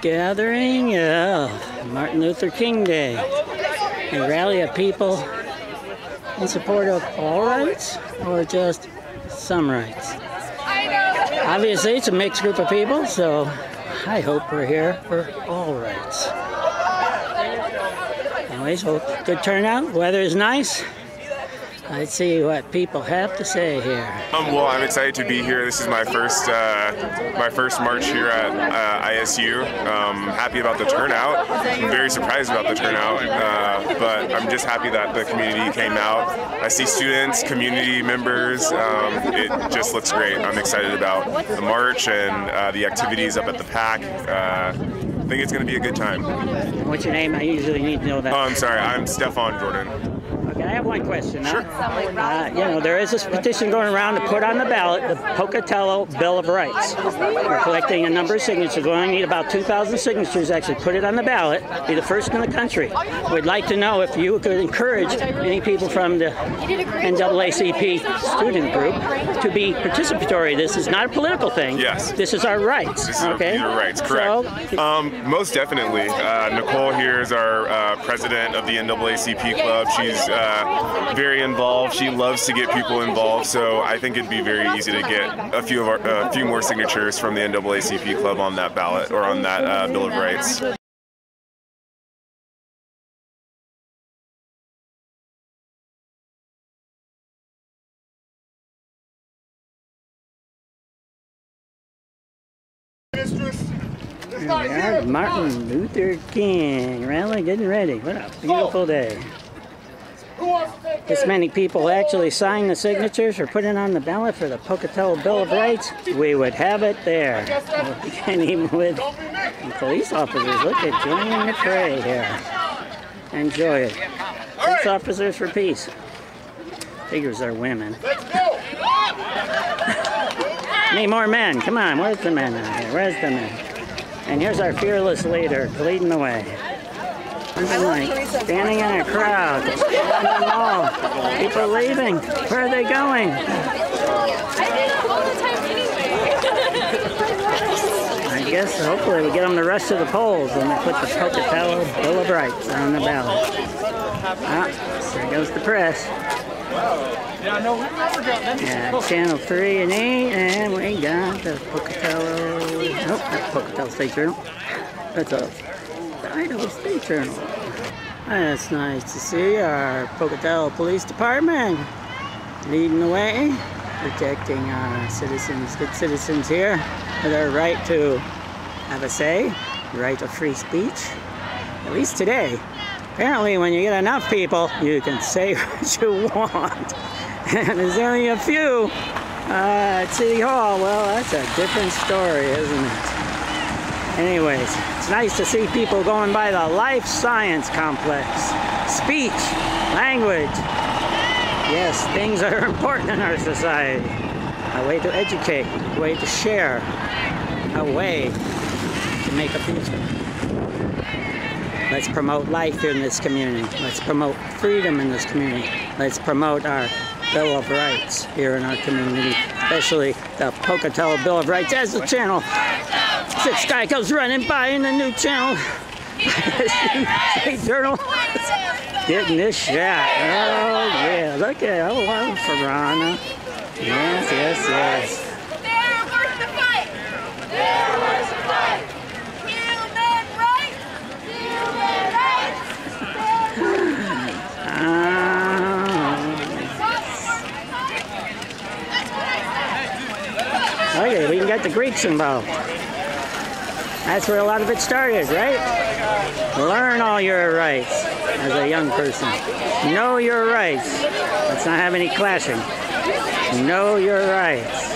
Gathering of Martin Luther King Day, a rally of people in support of all rights or just some rights. Obviously it's a mixed group of people, so I hope we're here for all rights. Anyways, hope good turnout, weather is nice. Let's see what people have to say here. Well, I'm excited to be here. This is my first march here at ISU. Happy about the turnout. I'm very surprised about the turnout, but I'm just happy that the community came out. I see students, community members. It just looks great. I'm excited about the march and the activities up at the PAC. I think it's going to be a good time. What's your name? I usually need to know that. Oh, I'm sorry. I'm Stefan Jordan. I have one question. Sure. You know, there is this petition going around to put on the ballot the Pocatello Bill of Rights. We're collecting a number of signatures. We only need about 2,000 signatures to actually put it on the ballot. Be the first in the country. We'd like to know if you could encourage any people from the NAACP student group to be participatory. This is not a political thing. Yes. This is our rights. This is our rights, correct. So, most definitely. Nicole here is our president of the NAACP club. She's very involved. She loves to get people involved, so I think it'd be very easy to get a few of our, few more signatures from the NAACP club on that ballot or on that Bill of Rights. There we are, Martin Luther King rally, getting ready. What a beautiful day. This many people actually sign the signatures or put it on the ballot for the Pocatello Bill of Rights, we would have it there. And even with police officers, look at Jane McRae here. Enjoy it. Police officers for peace. Figures are women. Need more men. Come on, where's the men out here? Where's the men? And here's our fearless leader leading the way. This is like standing in a crowd. People leaving. Where are they going? I guess hopefully we get them the rest of the polls and they put the Pocatello Bill of Rights on the ballot. Ah, there goes the press. Yeah, Channel 3 and 8, and we got the Pocatello. Nope, that's Pocatello State Journal. That's the Idaho State Journal. That's nice to see our Pocatello Police Department leading the way, protecting our citizens, good citizens here, for their right to have a say, right of free speech, at least today. Apparently, when you get enough people, you can say what you want. And there's only a few at City Hall. Well, that's a different story, isn't it? Anyways, it's nice to see people going by the Life Science Complex. Speech, language. Yes, things that are important in our society. A way to educate, a way to share, a way to make a future. Let's promote life in this community. Let's promote freedom in this community. Let's promote our Bill of Rights here in our community, especially the Pocatello Bill of Rights as the channel. Six guy goes running by in the new channel. State Journal. Getting this shot. Oh, yeah. Look at oh, wow, Farana. Yes, yes, yes. Okay, we can get the Greeks involved. That's where a lot of it started, right? Learn all your rights as a young person. Know your rights. Let's not have any clashing. Know your rights.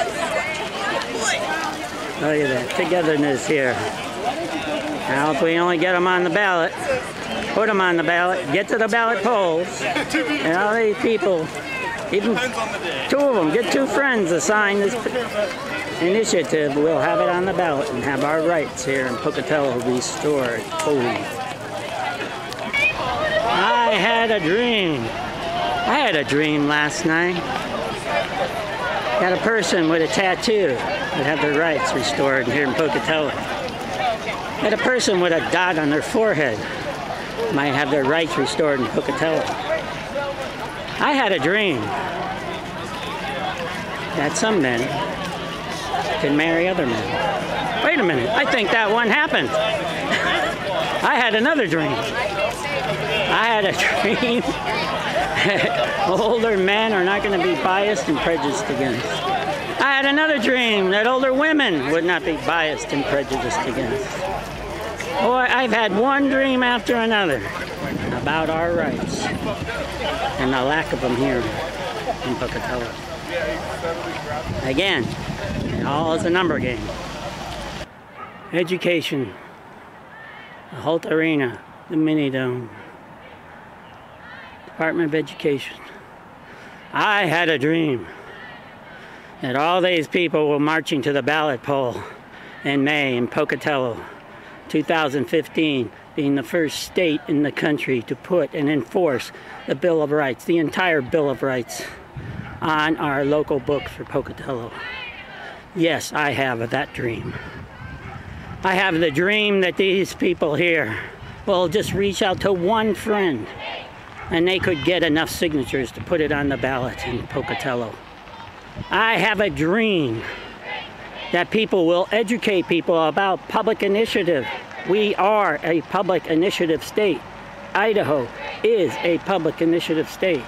Look at that togetherness here. Now, if we only get them on the ballot, put them on the ballot, get to the ballot polls, and all these people, even two of them, get two friends to sign this initiative, we'll have it on the ballot and have our rights here in Pocatello restored fully. I had a dream. I had a dream last night. Got a person with a tattoo that had their rights restored here in Pocatello. Had a person with a dot on their forehead might have their rights restored in Pocatello. I had a dream that some men can marry other men. Wait a minute, I think that one happened. I had another dream. I had a dream that older men are not going to be biased and prejudiced against. I had another dream that older women would not be biased and prejudiced against. Boy, I've had one dream after another about our rights and the lack of them here in Pocatello. Again, it all is a number game. Education, the Holt Arena, the Mini Dome, Department of Education. I had a dream that all these people were marching to the ballot poll in May in Pocatello, 2015, being the first state in the country to put and enforce the Bill of Rights, the entire Bill of Rights, on our local books for Pocatello. Yes, I have that dream. I have the dream that these people here will just reach out to one friend and they could get enough signatures to put it on the ballot in Pocatello. I have a dream that people will educate people about public initiative. We are a public initiative state. Idaho is a public initiative state.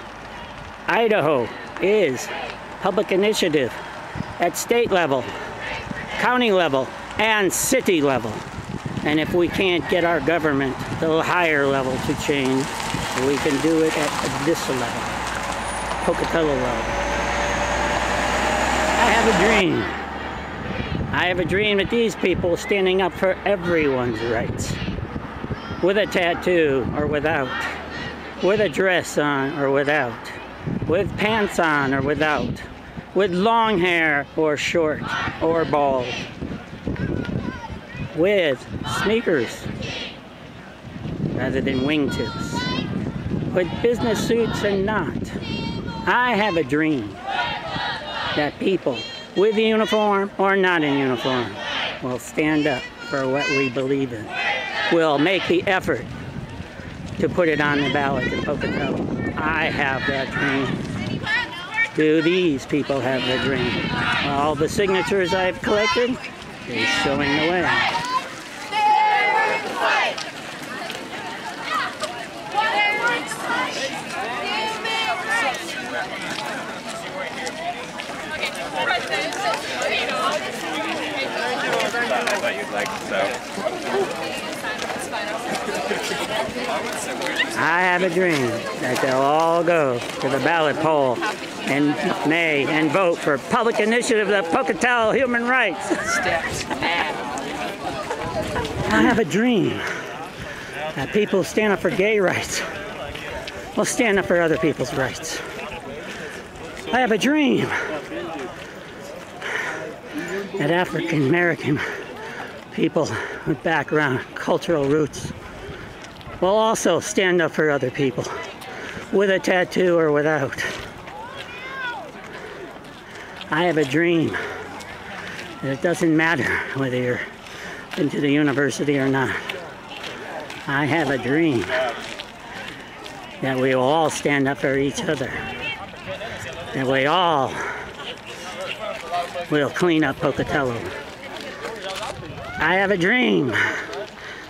Idaho is public initiative at state level, county level, and city level. And if we can't get our government to a higher level to change, And we can do it at this level, Pocatello level. I have a dream. I have a dream that these people standing up for everyone's rights, with a tattoo or without, with a dress on or without, with pants on or without, with long hair or short or bald, with sneakers rather than wingtips, with business suits and not. I have a dream that people, with a uniform or not in uniform, will stand up for what we believe in, will make the effort to put it on the ballot in Pocatello. I have that dream. Do these people have the dream? All the signatures I've collected is showing the way. I thought you'd like to, so. I have a dream that they'll all go to the ballot poll in May and vote for Public Initiative of Pocatello Human Rights. I have a dream that people who stand up for gay rights will stand up for other people's rights. I have a dream that African American people with background, cultural roots, will also stand up for other people, with a tattoo or without. I have a dream that it doesn't matter whether you're into the university or not. I have a dream that we will all stand up for each other, that we all will clean up Pocatello. I have a dream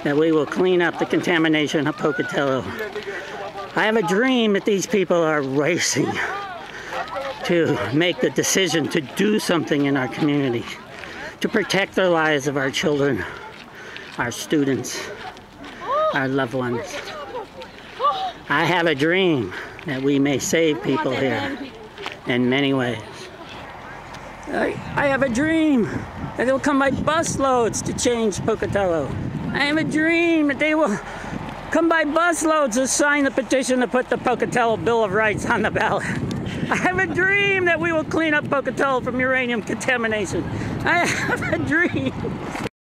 that we will clean up the contamination of Pocatello. I have a dream that these people are racing to make the decision to do something in our community, to protect the lives of our children, our students, our loved ones. I have a dream that we may save people here in many ways. I have a dream that they'll come by busloads to change Pocatello. I have a dream that they will come by busloads to sign the petition to put the Pocatello Bill of Rights on the ballot. I have a dream that we will clean up Pocatello from uranium contamination. I have a dream.